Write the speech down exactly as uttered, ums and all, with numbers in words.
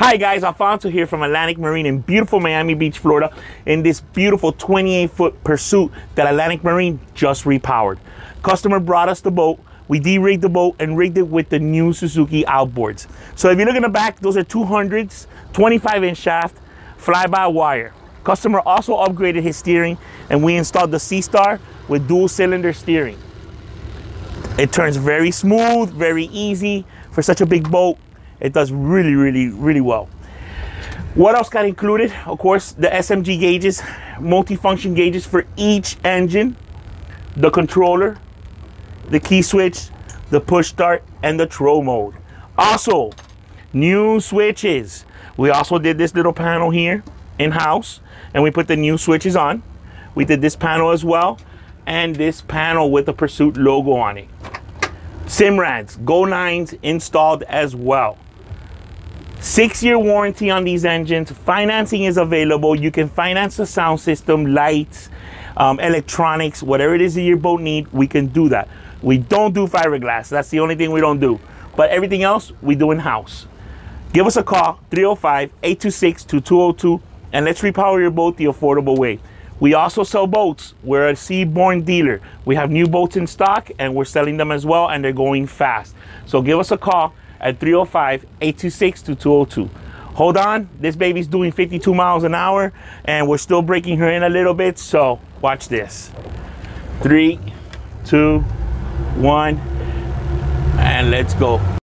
Hi guys, Alfonso here from Atlantic Marine in beautiful Miami Beach, Florida, in this beautiful twenty-eight foot Pursuit that Atlantic Marine just repowered. Customer brought us the boat, we de-rigged the boat and rigged it with the new Suzuki Outboards. So if you look in the back, those are two hundreds, twenty-five inch shaft, fly-by-wire. Customer also upgraded his steering and we installed the SeaStar with dual cylinder steering. It turns very smooth, very easy for such a big boat. It does really, really, really well. What else got included? Of course, the S M G gauges, multifunction gauges for each engine, the controller, the key switch, the push start, and the troll mode. Also, new switches. We also did this little panel here in-house, and we put the new switches on. We did this panel as well, and this panel with the Pursuit logo on it. Simrads, GoNines installed as well. Six year warranty on these engines. Financing is available. You can finance the sound system, lights, um, electronics, whatever it is that your boat needs, we can do that. We don't do fiberglass. That's the only thing we don't do. But everything else we do in-house. Give us a call, three oh five, eight two six, two two oh two, and let's repower your boat the affordable way. We also sell boats. We're a Seaborn dealer. We have new boats in stock and we're selling them as well, and they're going fast. So give us a call at three oh five, eight two six, two two oh two. Hold on, this baby's doing fifty-two miles an hour and we're still breaking her in a little bit, so watch this. Three, two, one, and let's go.